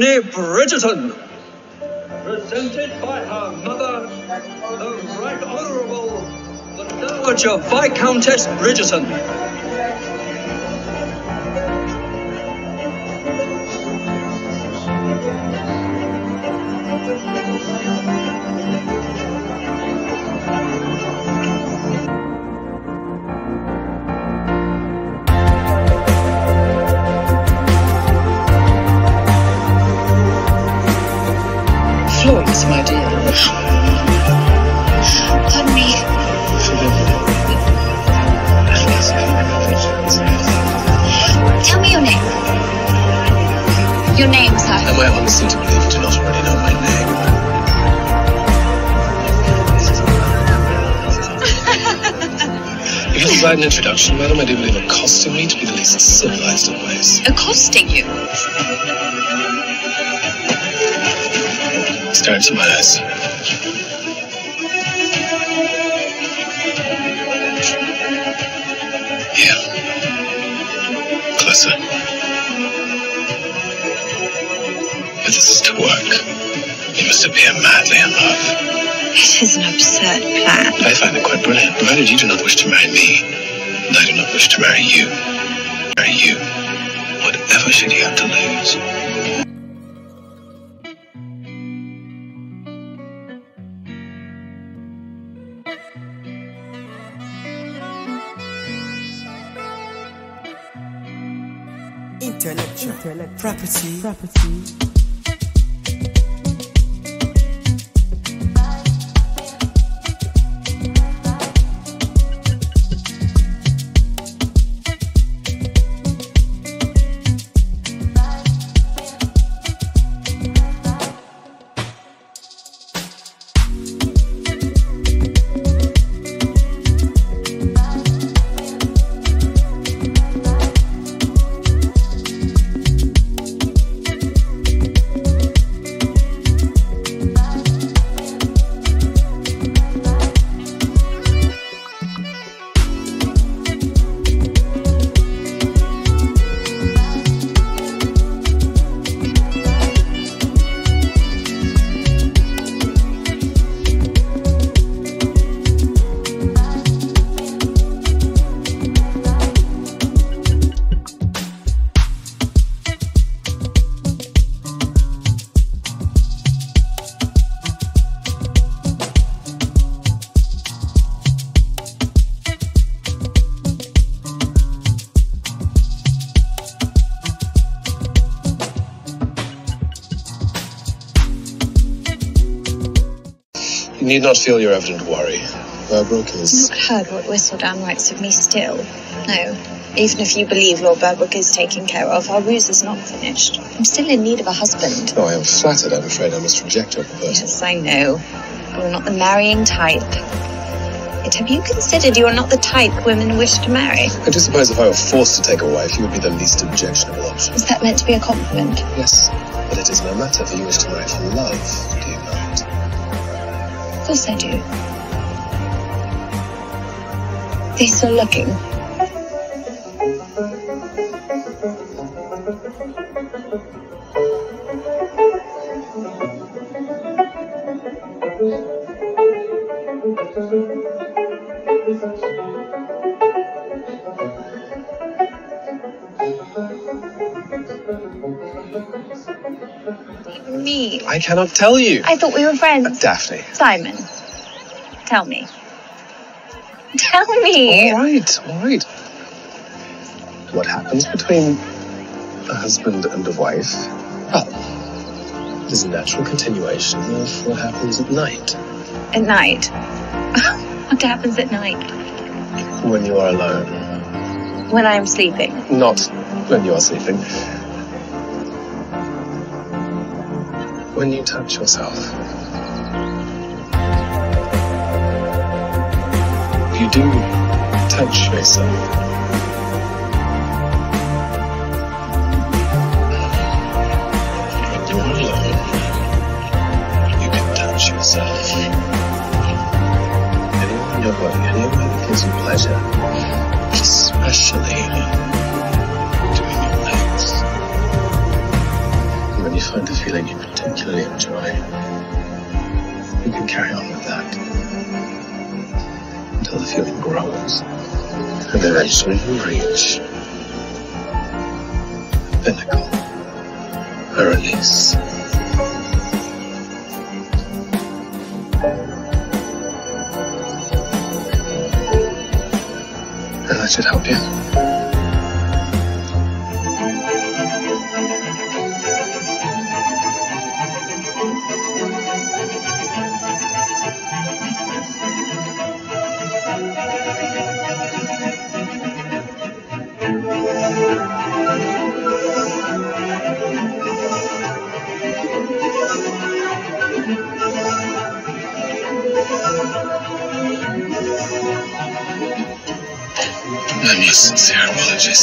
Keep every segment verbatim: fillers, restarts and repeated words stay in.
Daphne Bridgerton, presented by her mother, the Right Honourable the Dowager Viscountess Bridgerton. Florence, my dear. Pardon me. Tell me your name. Your name, sir. Am I honestly to believe you do not already know my name? If you provide an introduction, madam, I do believe accosting me to be the least civilized of ways. Accosting you? Stare into my eyes. Here. Closer. If this is to work, you must appear madly in love. It is an absurd plan. I find it quite brilliant, provided you do not wish to marry me, and I do not wish to marry you. Marry you. Whatever should you have to lose? Intellectual, Intellectual. Property, property. You need not feel your evident worry. Burbrook is... You've not heard what Whistledown writes of me still. No. Even if you believe Lord Burbrook is taken care of, our ruse is not finished. I'm still in need of a husband. Oh, I am flattered. I'm afraid I must reject your proposal. Yes, I know. You're not the marrying type. Yet have you considered you are not the type women wish to marry? I do suppose if I were forced to take a wife, you would be the least objectionable option. Is that meant to be a compliment? Yes, but it is no matter, for you wish to marry for love, do you not? Of course I do. They're still looking. Me. I cannot tell you. I thought we were friends. Uh, Daphne. Simon. Tell me. Tell me. All right, all right. What happens between a husband and a wife? Well, it is a natural continuation of what happens at night. At night? What happens at night? When you are alone. When I am sleeping. Not when you are sleeping. When you touch yourself. You do touch yourself. When you're alone, you can touch yourself. Anyone in your body, anyone that gives you pleasure, especially doing your legs. find the feeling you particularly enjoy, you can carry on with that until the feeling grows and eventually you reach a pinnacle, a release. And that should help you. I make sincere apologies.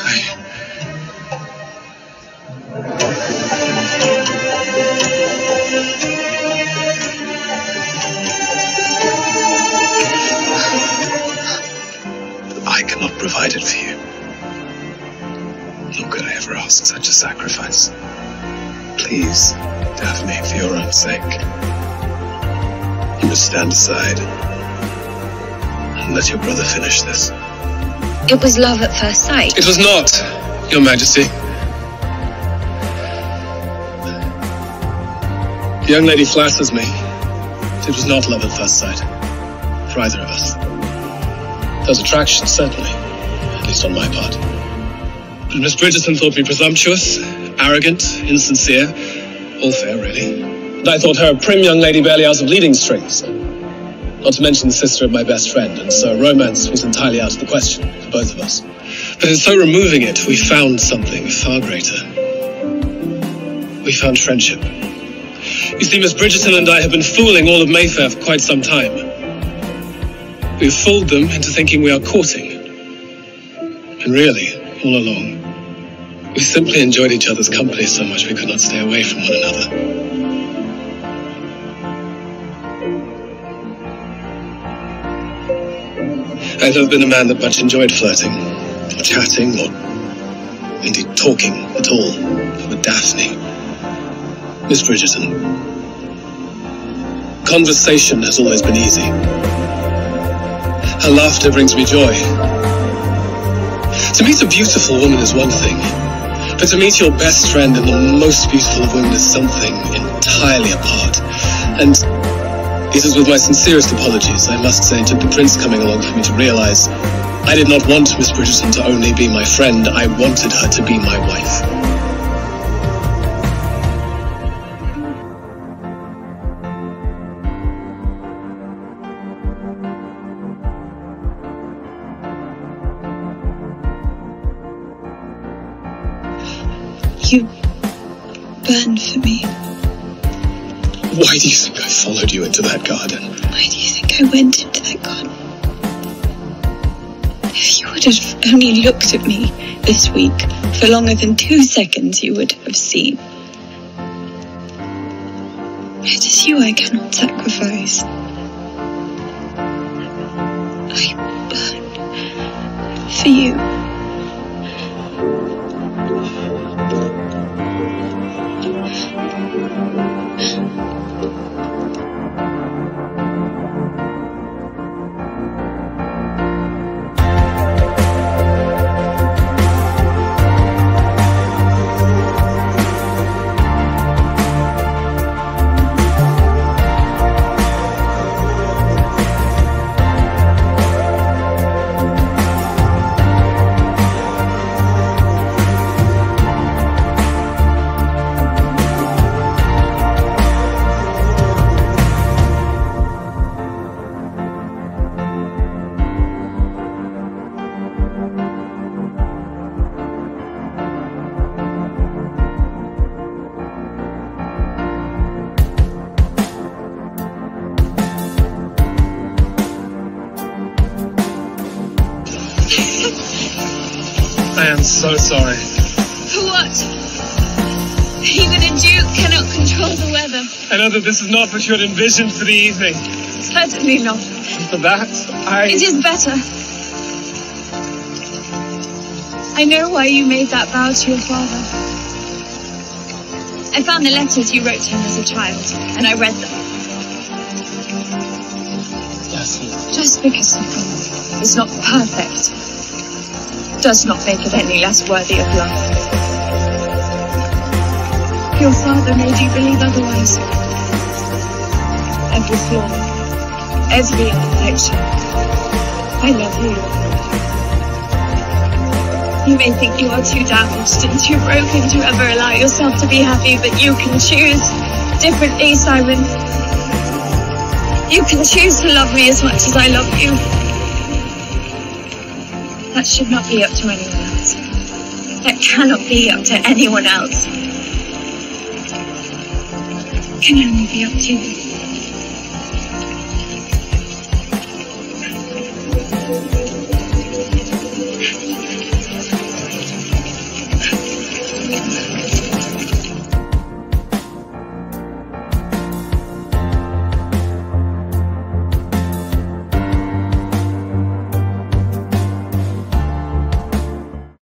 I... I cannot provide it for you. Nor could I ever ask such a sacrifice. Please, Daphne, for your own sake, you must stand aside and let your brother finish this. It was love at first sight. It was not, Your Majesty. The young lady flatters me. It was not love at first sight for either of us. There was attraction, certainly, at least on my part. But Miss Bridgerton thought me presumptuous, arrogant, insincere, all fair, really. I thought her a prim young lady barely out of leading strings, not to mention the sister of my best friend, and so romance was entirely out of the question for both of us. But in so removing it, we found something far greater. We found friendship. You see, Miss Bridgerton and I have been fooling all of Mayfair for quite some time. We've fooled them into thinking we are courting. And really, all along, we simply enjoyed each other's company so much we could not stay away from one another. I've never been a man that much enjoyed flirting, or chatting, or indeed talking at all with Daphne, Miss Bridgerton. Conversation has always been easy. Her laughter brings me joy. To meet a beautiful woman is one thing, but to meet your best friend and the most beautiful of women is something entirely apart. And it is with my sincerest apologies, I must say, it took the prince coming along for me to realize I did not want Miss Bridgerton to only be my friend, I wanted her to be my wife. You burn for me. Why do you think I followed you into that garden? Why do you think I went into that garden? If you would have only looked at me this week for longer than two seconds, you would have seen. It is you I cannot sacrifice. I burn for you. I'm so sorry. For what? Even a duke cannot control the weather. I know that this is not what you had envisioned for the evening. Certainly not. And for that, I... It is better. I know why you made that vow to your father. I found the letters you wrote to him as a child, and I read them. Daphne. Just because something is not perfect does not make it any less worthy of love. Your father made you believe otherwise. Every flaw, every imperfection. I love you. You may think you are too damaged and too broken to ever allow yourself to be happy, but you can choose differently, Simon. You can choose to love me as much as I love you. That should not be up to anyone else. That cannot be up to anyone else. It can only be up to you.